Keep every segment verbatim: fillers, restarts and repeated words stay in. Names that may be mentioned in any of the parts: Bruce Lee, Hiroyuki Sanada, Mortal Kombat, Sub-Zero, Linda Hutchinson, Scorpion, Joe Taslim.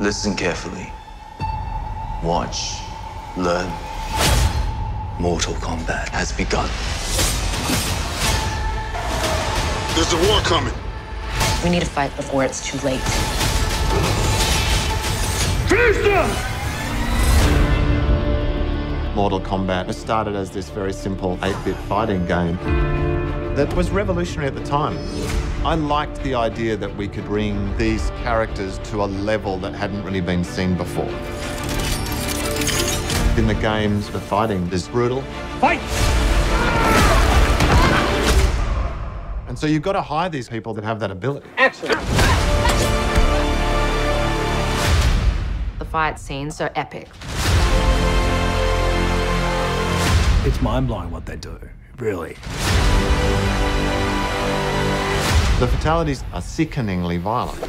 Listen carefully. Watch. Learn. Mortal Kombat has begun. There's a war coming. We need to fight before it's too late. Finish them! Mortal Kombat started as this very simple eight bit fighting game that was revolutionary at the time. I liked the idea that we could bring these characters to a level that hadn't really been seen before. In the games, the fighting is brutal. Fight! And so you've got to hire these people that have that ability. Action! The fight scenes are epic. It's mind-blowing what they do, really. The fatalities are sickeningly violent.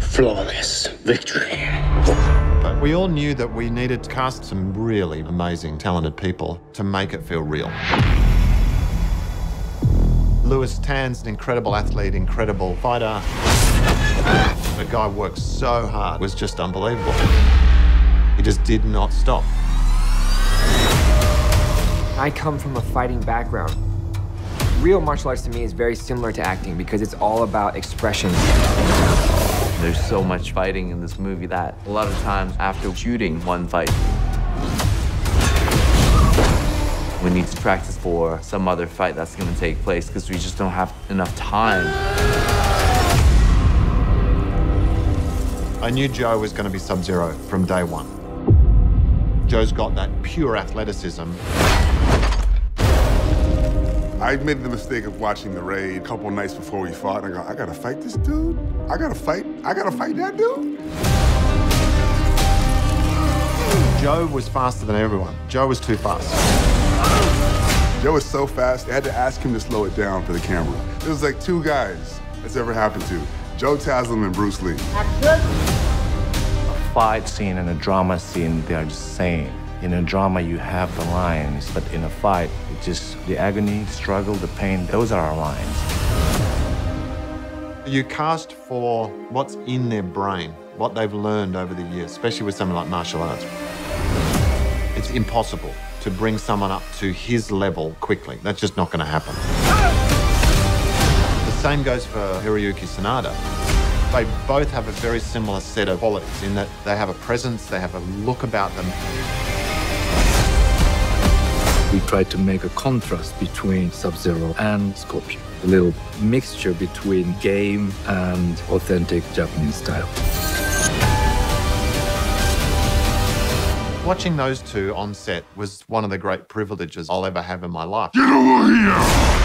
Flawless victory. But we all knew that we needed to cast some really amazing, talented people to make it feel real. Louis Tan's an incredible athlete, incredible fighter. The guy worked so hard, it was just unbelievable. He just did not stop. I come from a fighting background. Real martial arts to me is very similar to acting because it's all about expression. There's so much fighting in this movie that a lot of times after shooting one fight, we need to practice for some other fight that's going to take place because we just don't have enough time. I knew Joe was going to be Sub-Zero from day one. Joe's got that pure athleticism. I made the mistake of watching The Raid a couple nights before we fought, and I go, I gotta fight this dude? I gotta fight, I gotta fight that dude? Joe was faster than everyone. Joe was too fast. Joe was so fast, they had to ask him to slow it down for the camera. It was like two guys that's ever happened to, Joe Taslim and Bruce Lee. A fight scene and a drama scene, they are the same. In a drama, you have the lines, but in a fight, it's just the agony, struggle, the pain, those are our lines. You cast for what's in their brain, what they've learned over the years, especially with someone like martial arts. It's impossible to bring someone up to his level quickly. That's just not gonna happen. The same goes for Hiroyuki Sanada. They both have a very similar set of qualities in that they have a presence, they have a look about them. We tried to make a contrast between Sub-Zero and Scorpion. A little mixture between game and authentic Japanese style. Watching those two on set was one of the great privileges I'll ever have in my life. Get over here!